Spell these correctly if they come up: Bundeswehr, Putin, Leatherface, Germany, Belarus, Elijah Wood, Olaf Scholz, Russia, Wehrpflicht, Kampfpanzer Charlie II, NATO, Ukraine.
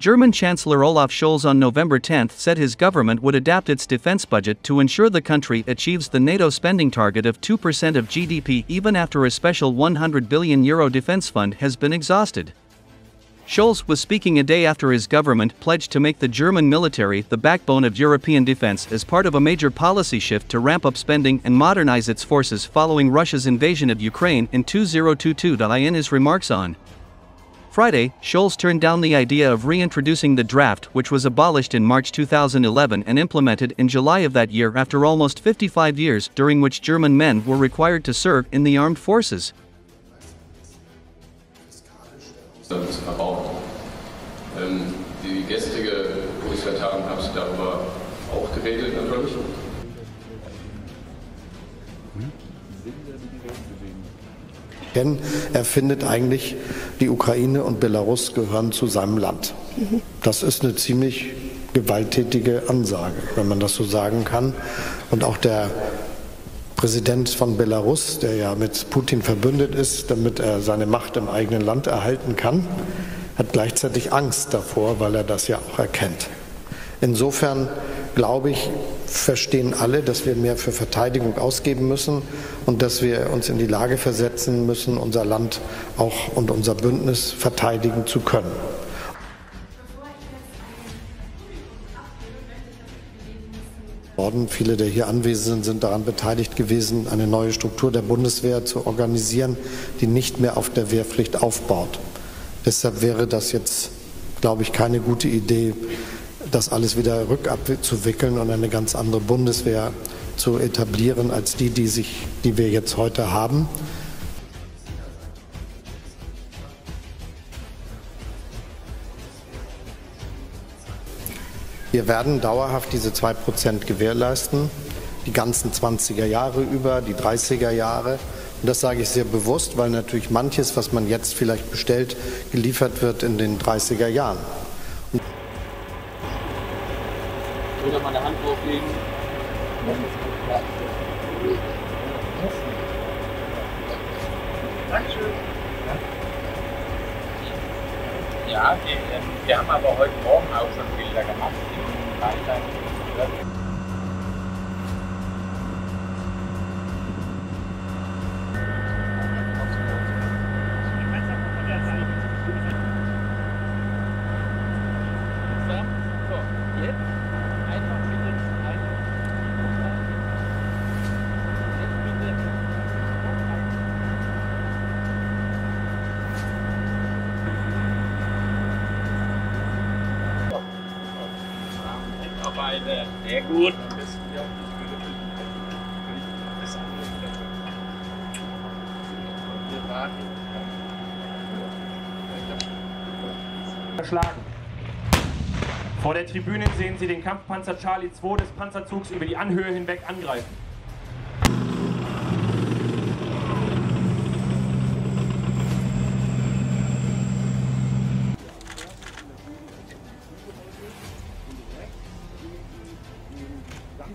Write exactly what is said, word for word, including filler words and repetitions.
German Chancellor Olaf Scholz on November tenth said his government would adapt its defense budget to ensure the country achieves the NATO spending target of two percent of G D P even after a special one hundred billion euro defense fund has been exhausted. Scholz was speaking a day after his government pledged to make the German military the backbone of European defense as part of a major policy shift to ramp up spending and modernize its forces following Russia's invasion of Ukraine in two thousand twenty-two. In his remarks on Friday, Scholz turned down the idea of reintroducing the draft, which was abolished in March two thousand eleven and implemented in July of that year after almost fifty-five years during which German men were required to serve in the armed forces. Das verbaut. Die gestrige Bundestagung hat darüber auch geredet, natürlich. Denn er findet eigentlich, die Ukraine und Belarus gehören zu seinem Land. Das ist eine ziemlich gewalttätige Ansage, wenn man das so sagen kann. Und auch der Präsident von Belarus, der ja mit Putin verbündet ist, damit er seine Macht im eigenen Land erhalten kann, hat gleichzeitig Angst davor, weil er das ja auch erkennt. Insofern, glaube ich, verstehen alle, dass wir mehr für Verteidigung ausgeben müssen und dass wir uns in die Lage versetzen müssen, unser Land auch und unser Bündnis verteidigen zu können. Viele der hier Anwesenden sind daran beteiligt gewesen, eine neue Struktur der Bundeswehr zu organisieren, die nicht mehr auf der Wehrpflicht aufbaut. Deshalb wäre das jetzt, glaube ich, keine gute Idee, das alles wieder rückabzuwickeln und eine ganz andere Bundeswehr zu etablieren als die, die, sich, die wir jetzt heute haben. Wir werden dauerhaft diese zwei Prozent gewährleisten, die ganzen zwanziger Jahre über, die dreißiger Jahre. Und das sage ich sehr bewusst, weil natürlich manches, was man jetzt vielleicht bestellt, geliefert wird in den dreißiger Jahren. Ich würde mal eine Hand drauflegen. Dankeschön. Ja, wir haben aber heute Morgen auch schon Bilder gemacht. Sehr gut. Verschlagen. Vor der Tribüne sehen Sie den Kampfpanzer Charlie zwei des Panzerzugs über die Anhöhe hinweg angreifen. Ganz